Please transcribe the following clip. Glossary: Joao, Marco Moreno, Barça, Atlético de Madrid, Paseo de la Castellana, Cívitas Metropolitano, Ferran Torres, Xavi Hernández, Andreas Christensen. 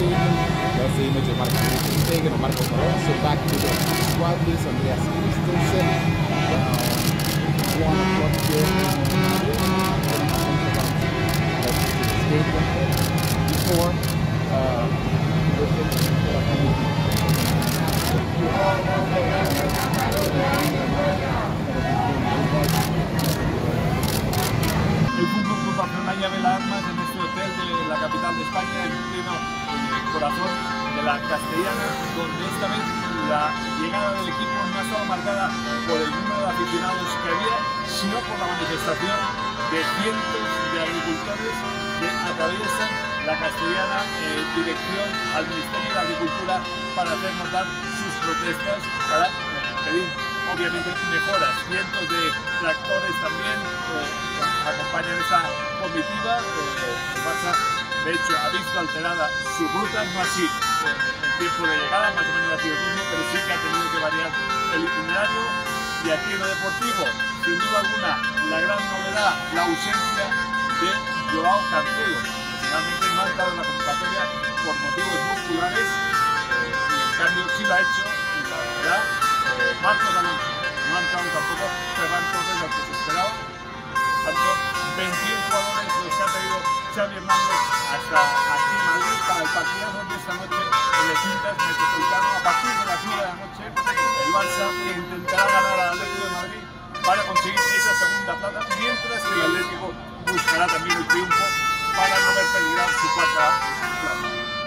stadium. That's the image of Marco Moreno taken of Marco Moreno. So back to the squad list, Andreas Christensen. One o'clock here. That's the stadium. Before, de la Castellana, donde esta vez la llegada del equipo no estaba marcada por el número de aficionados que había, sino por la manifestación de cientos de agricultores que atraviesan la Castellana en dirección al Ministerio de Agricultura para hacer notar sus protestas, para pedir obviamente mejoras. Cientos de tractores también acompañan esta comitiva. Barça, de hecho, ha visto alterada su ruta, no así el tiempo de llegada, más o menos ha sido el mismo, pero sí que ha tenido que variar el itinerario. Y aquí en lo deportivo, sin duda alguna, la gran novedad, la ausencia de Joao, que finalmente no ha estado en la convocatoria por motivos musculares, y en cambio sí lo ha hecho, y la verdad, Marco Moreno no ha entrado tampoco, Ferran Torres, lo que se esperaba, tanto 21 jugadores los que ha traído Xavi Hernández hasta aquí en Madrid para el partido de esta noche en el Cívitas Metropolitano a partir de las 9 de la noche. El Barça intentará ganar al Atlético de Madrid para conseguir esa segunda plata, mientras que el Atlético buscará también el triunfo para no ver peligrar su cuarta plata.